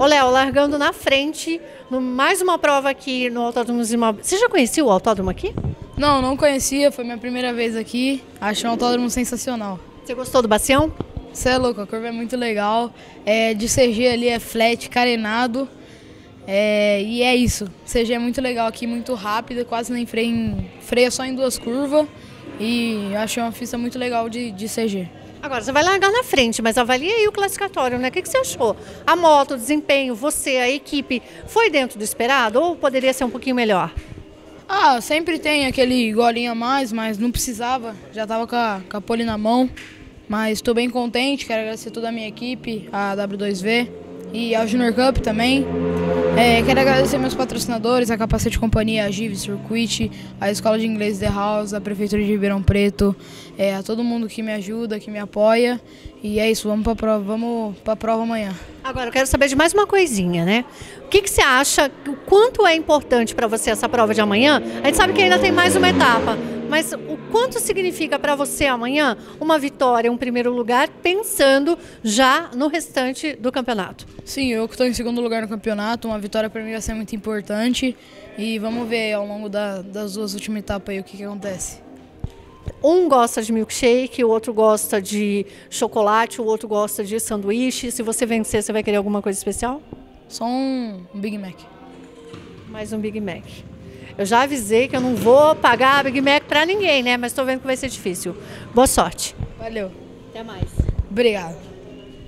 Ô, Léo, largando na frente, mais uma prova aqui no Autódromo. Você já conhecia o Autódromo aqui? Não, não conhecia. Foi minha primeira vez aqui. Acho um Autódromo sensacional. Você gostou do bacião? Você é louco, a curva é muito legal. É, de CG ali é flat, carenado. É, e é isso. CG é muito legal aqui, muito rápido, quase nem freia só em duas curvas. E achei uma pista muito legal de CG. Agora, você vai largar na frente, mas avalia aí o classificatório, né? O que você achou? A moto, o desempenho, você, a equipe, foi dentro do esperado ou poderia ser um pouquinho melhor? Ah, sempre tem aquele golinho a mais, mas não precisava. Já estava com a pole na mão, mas estou bem contente. Quero agradecer toda a minha equipe, a W2V e ao Junior Cup também. É, quero agradecer meus patrocinadores, a Capacete Companhia, a Giv Circuit, a Escola de Inglês The House, a Prefeitura de Ribeirão Preto, a todo mundo que me ajuda, que me apoia. E é isso, vamos para a prova, amanhã. Agora, eu quero saber de mais uma coisinha, né? O que você acha, o quanto é importante para você essa prova de amanhã? A gente sabe que ainda tem mais uma etapa, mas o quanto significa para você amanhã uma vitória, um primeiro lugar, pensando já no restante do campeonato? Sim, eu que estou em segundo lugar no campeonato, uma vitória para mim vai ser muito importante e vamos ver ao longo das duas últimas etapas aí o que acontece. Um gosta de milkshake, o outro gosta de chocolate, o outro gosta de sanduíche. Se você vencer, você vai querer alguma coisa especial? Só um Big Mac. Mais um Big Mac. Eu já avisei que eu não vou pagar Big Mac pra ninguém, né? Mas tô vendo que vai ser difícil. Boa sorte. Valeu. Até mais. Obrigada.